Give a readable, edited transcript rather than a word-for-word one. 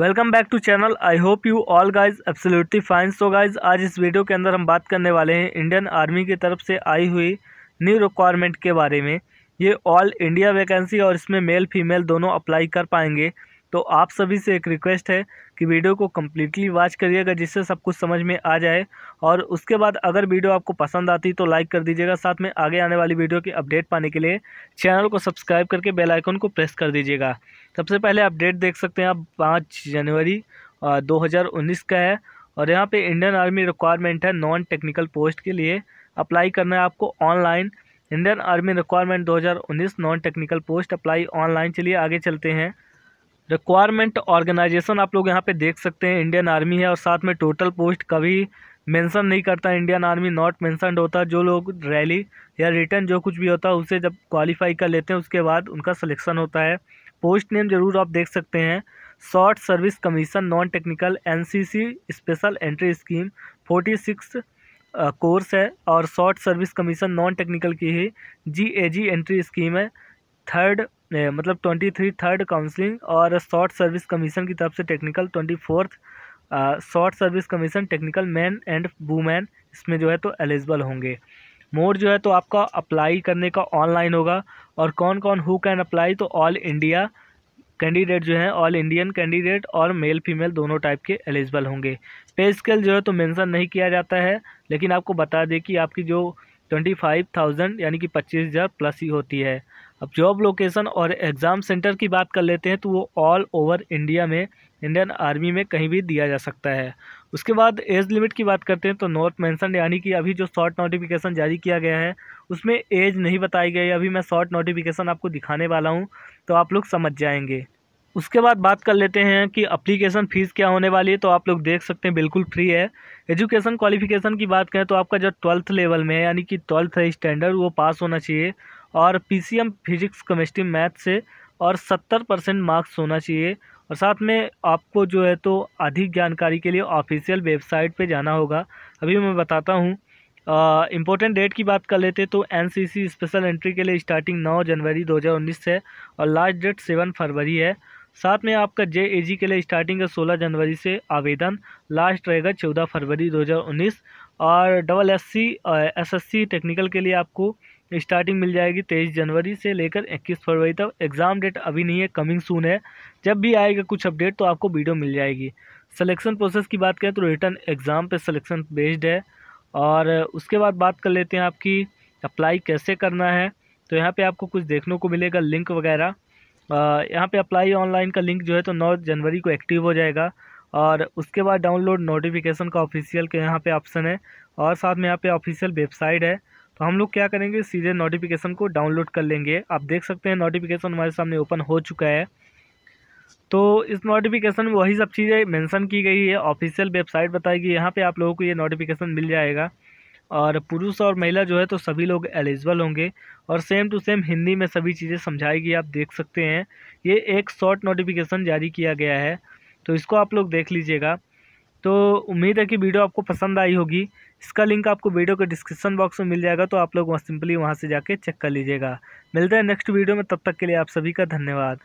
Welcome back to channel. I hope you all guys absolutely fine. So guys आज इस video के अंदर हम बात करने वाले हैं इंडियन आर्मी की तरफ से आई हुई न्यू रिक्वायरमेंट के बारे में। ये ऑल इंडिया वैकेंसी और इसमें मेल फीमेल दोनों अप्लाई कर पाएंगे। तो आप सभी से एक रिक्वेस्ट है कि वीडियो को कम्प्लीटली वॉच करिएगा जिससे सब कुछ समझ में आ जाए, और उसके बाद अगर वीडियो आपको पसंद आती तो लाइक कर दीजिएगा। साथ में आगे आने वाली वीडियो की अपडेट पाने के लिए चैनल को सब्सक्राइब करके बेल आइकन को प्रेस कर दीजिएगा। सबसे पहले अपडेट देख सकते हैं आप, 5 जनवरी 2019 का है और यहाँ पे इंडियन आर्मी रिक्वायरमेंट है नॉन टेक्निकल पोस्ट के लिए। अप्लाई करना है आपको online. Indian army requirement 2019 non technical post apply online. चलिए आगे चलते हैं। रिक्वायरमेंट ऑर्गेनाइजेशन आप लोग यहाँ पे देख सकते हैं इंडियन आर्मी है, और साथ में टोटल पोस्ट कभी मेंशन नहीं करता इंडियन आर्मी, नॉट मेंशनड होता। जो लोग रैली या रिटर्न जो कुछ भी होता है उसे जब क्वालिफाई कर लेते हैं उसके बाद उनका सिलेक्शन होता है। पोस्ट नेम जरूर आप देख सकते हैं, short service commission non technical NCC special entry scheme 46 course है, और short service commission non technical की ही जीएजी एंट्री स्कीम है, थर्ड मतलब 23 थर्ड काउंसलिंग, और शॉर्ट सर्विस कमीशन की तरफ से technical 24 short service commission technical man and women इसमें जो है तो एलिजिबल होंगे। मोड जो है तो आपका अप्लाई करने का ऑनलाइन होगा। और कौन कौन हु कैन अप्लाई, तो ऑल इंडिया कैंडिडेट जो है, ऑल इंडियन कैंडिडेट और मेल फीमेल दोनों टाइप के एलिजिबल होंगे। पे स्केल जो है तो मेंशन नहीं किया जाता है, लेकिन आपको बता दें कि आपकी जो 25,000 यानी कि 25,000 प्लस ही होती है। अब जॉब लोकेशन और एग्ज़ाम सेंटर की बात कर लेते हैं, तो वो ऑल ओवर इंडिया में इंडियन आर्मी में कहीं भी दिया जा सकता है। उसके बाद एज लिमिट की बात करते हैं तो नॉट मेंशन, यानी कि अभी जो शॉर्ट नोटिफिकेशन जारी किया गया है उसमें एज नहीं बताई गई। अभी मैं शॉर्ट नोटिफिकेशन आपको दिखाने वाला हूँ तो आप लोग समझ जाएंगे। उसके बाद बात कर लेते हैं कि एप्लीकेशन फ़ीस क्या होने वाली है, तो आप लोग देख सकते हैं बिल्कुल फ्री है। एजुकेशन क्वालिफिकेशन की बात करें तो आपका जो 12th लेवल में है यानी कि 12th स्टैंडर्ड वो पास होना चाहिए, और पीसीएम फिजिक्स केमिस्ट्री मैथ से, और 70% मार्क्स होना चाहिए। और साथ में आपको जो है तो अधिक जानकारी के लिए ऑफिशियल वेबसाइट पर जाना होगा, अभी मैं बताता हूँ। इम्पोर्टेंट डेट की बात कर लेते तो एनसीसी स्पेशल एंट्री के लिए स्टार्टिंग 9 जनवरी 2019 है और लास्ट डेट 7 फरवरी है। साथ में आपका जेएजी के लिए स्टार्टिंग है 16 जनवरी से आवेदन, लास्ट रहेगा 14 फरवरी 2019। और SSC SSC टेक्निकल के लिए आपको स्टार्टिंग मिल जाएगी 23 जनवरी से लेकर 21 फरवरी तक। एग्ज़ाम डेट अभी नहीं है, कमिंग सून है। जब भी आएगा कुछ अपडेट तो आपको वीडियो मिल जाएगी। सिलेक्शन प्रोसेस की बात करें तो रिटर्न एग्ज़ाम पे सिलेक्शन बेस्ड है। और उसके बाद बात कर लेते हैं आपकी अप्लाई कैसे करना है, तो यहाँ पर आपको कुछ देखने को मिलेगा लिंक वगैरह। यहाँ पे अप्लाई ऑनलाइन का लिंक जो है तो 9 जनवरी को एक्टिव हो जाएगा, और उसके बाद डाउनलोड नोटिफिकेशन का ऑफिशियल के यहाँ पे ऑप्शन है, और साथ में यहाँ पे ऑफिशियल वेबसाइट है। तो हम लोग क्या करेंगे, सीधे नोटिफिकेशन को डाउनलोड कर लेंगे। आप देख सकते हैं नोटिफिकेशन हमारे सामने ओपन हो चुका है। तो इस नोटिफिकेशन में वही सब चीज़ें मेंशन की गई है, ऑफिशियल वेबसाइट बताएगी। यहाँ पर आप लोगों को ये नोटिफिकेशन मिल जाएगा, और पुरुष और महिला जो है तो सभी लोग एलिजिबल होंगे, और सेम टू सेम हिंदी में सभी चीज़ें समझाएगी। आप देख सकते हैं ये एक शॉर्ट नोटिफिकेशन जारी किया गया है, तो इसको आप लोग देख लीजिएगा। तो उम्मीद है कि वीडियो आपको पसंद आई होगी। इसका लिंक आपको वीडियो के डिस्क्रिप्शन बॉक्स में मिल जाएगा, तो आप लोग सिंपली वहाँ से जाके चेक कर लीजिएगा। मिलते हैं नेक्स्ट वीडियो में, तब तक के लिए आप सभी का धन्यवाद।